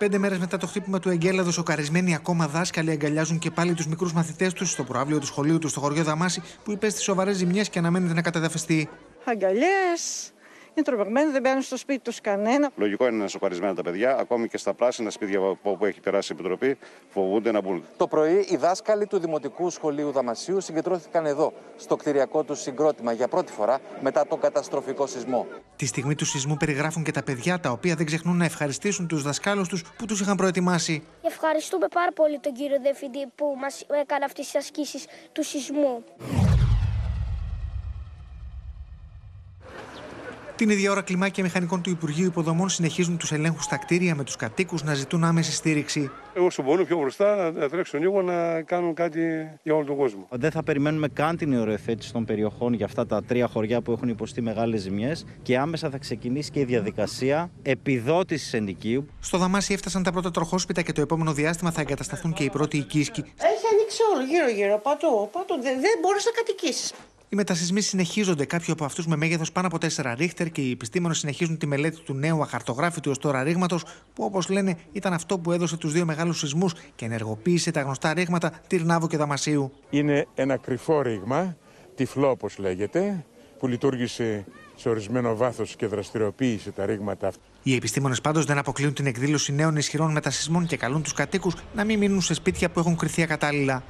5 μέρες μετά το χτύπημα του εγκέλαδου, σοκαρισμένοι ακόμα δάσκαλοι αγκαλιάζουν και πάλι τους μικρούς μαθητές τους στο προαύλιο του σχολείου του στο χωριό Δαμάση, που υπέστη σοβαρές ζημιές και αναμένεται να καταδαφιστεί. Αγκαλιές, είναι τρομαγμένοι, δεν μπαίνουν στο σπίτι τους κανένα. Λογικό είναι να σοκαρισμένα τα παιδιά, ακόμη και στα πράσινα σπίτια που έχει περάσει η Επιτροπή, φοβούνται να μπουν. Το πρωί, οι δάσκαλοι του Δημοτικού Σχολείου Δαμασίου συγκεντρώθηκαν εδώ, στο κτηριακό του συγκρότημα, για πρώτη φορά μετά τον καταστροφικό σεισμό. Τη στιγμή του σεισμού περιγράφουν και τα παιδιά, τα οποία δεν ξεχνούν να ευχαριστήσουν τους δασκάλους τους που τους είχαν προετοιμάσει. Ευχαριστούμε πάρα πολύ τον κύριο Διευθυντή που μας έκανε αυτές τις ασκήσεις του σεισμού. Την ίδια ώρα, κλιμάκια μηχανικών του Υπουργείου Υποδομών συνεχίζουν τους ελέγχους στα κτίρια, με τους κατοίκους να ζητούν άμεση στήριξη. Όσο μπορούν πιο μπροστά να τρέξουν λίγο να κάνουν κάτι για όλο τον κόσμο. Δεν θα περιμένουμε καν την οριοθέτηση των περιοχών για αυτά τα 3 χωριά που έχουν υποστεί μεγάλες ζημιές και άμεσα θα ξεκινήσει και η διαδικασία επιδότησης ενοικίου. Στο Δαμάσι έφτασαν τα πρώτα τροχόσπιτα και το επόμενο διάστημα θα εγκατασταθούν και οι πρώτοι οικίσκοι. Έχει ανοίξει όλο γύρω-γύρω, πάτω, δεν μπορείς να κατοικήσεις. Οι μετασυσμοί συνεχίζονται, κάποιοι από αυτούς με μέγεθος πάνω από 4 Ρίχτερ, και οι επιστήμονες συνεχίζουν τη μελέτη του νέου αχαρτογράφητου ως τώρα ρήγματος, που όπως λένε ήταν αυτό που έδωσε τους 2 μεγάλους σεισμούς και ενεργοποίησε τα γνωστά ρήγματα Τύρναβου και Δαμασίου. Είναι ένα κρυφό ρήγμα, τυφλό όπως λέγεται, που λειτουργήσε σε ορισμένο βάθος και δραστηριοποίησε τα ρήγματα αυτά. Οι επιστήμονες πάντως δεν αποκλείουν την εκδήλωση νέων ισχυρών μετασυσμών και καλούν τους κατοίκους να μην μείνουν σε σπίτια που έχουν κρυθεί ακατάλληλα.